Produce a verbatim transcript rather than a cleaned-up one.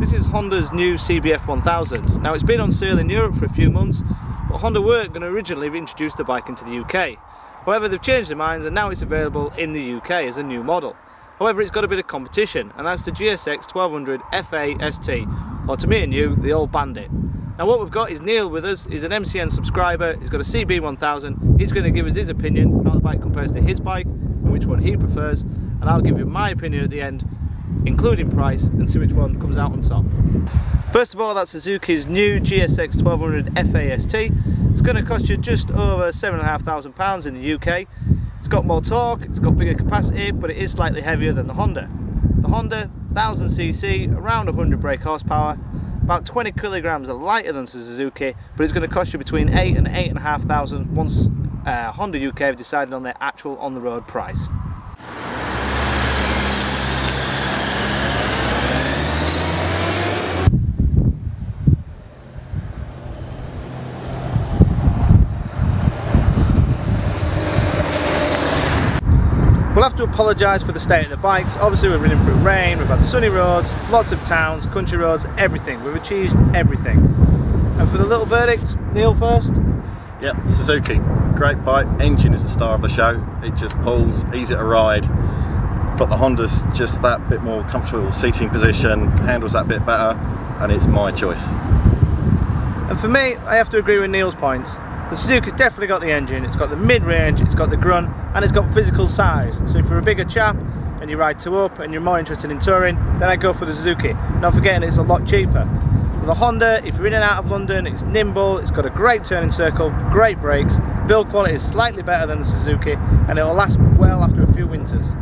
This is Honda's new C B F one thousand. Now, it's been on sale in Europe for a few months, but Honda were going to originally introduce the bike into the U K. However, they've changed their minds and now it's available in the U K as a new model. However, it's got a bit of competition, and that's the G S X twelve hundred FAST, or to me and you, the old Bandit. Now what we've got is Neil with us. He's an M C N subscriber, he's got a C B one thousand, he's going to give us his opinion, how the bike compares to his bike, and which one he prefers, and I'll give you my opinion at the end, including price, and see which one comes out on top. First of all, that's Suzuki's new G S X twelve hundred FAST. It's going to cost you just over seven thousand five hundred pounds in the U K. It's got more torque, it's got bigger capacity, but it is slightly heavier than the Honda. The Honda, one thousand c c, around one hundred brake horsepower, about twenty kilograms lighter than Suzuki, but it's going to cost you between eight and eight and a half thousand once uh, Honda U K have decided on their actual on-the-road price. We'll have to apologise for the state of the bikes. Obviously we're running through rain, we've had sunny roads, lots of towns, country roads, everything. We've achieved everything. And for the little verdict, Neil first. Yep, Suzuki, great bike, engine is the star of the show. It just pulls, easy to ride, but the Honda's just that bit more comfortable seating position, handles that bit better, and it's my choice. And for me, I have to agree with Neil's points. The Suzuki's definitely got the engine, it's got the mid-range, it's got the grunt, and it's got physical size. So if you're a bigger chap and you ride two up and you're more interested in touring, then I go for the Suzuki. Not forgetting it's a lot cheaper. With the Honda, if you're in and out of London, it's nimble, it's got a great turning circle, great brakes, build quality is slightly better than the Suzuki, and it will last well after a few winters.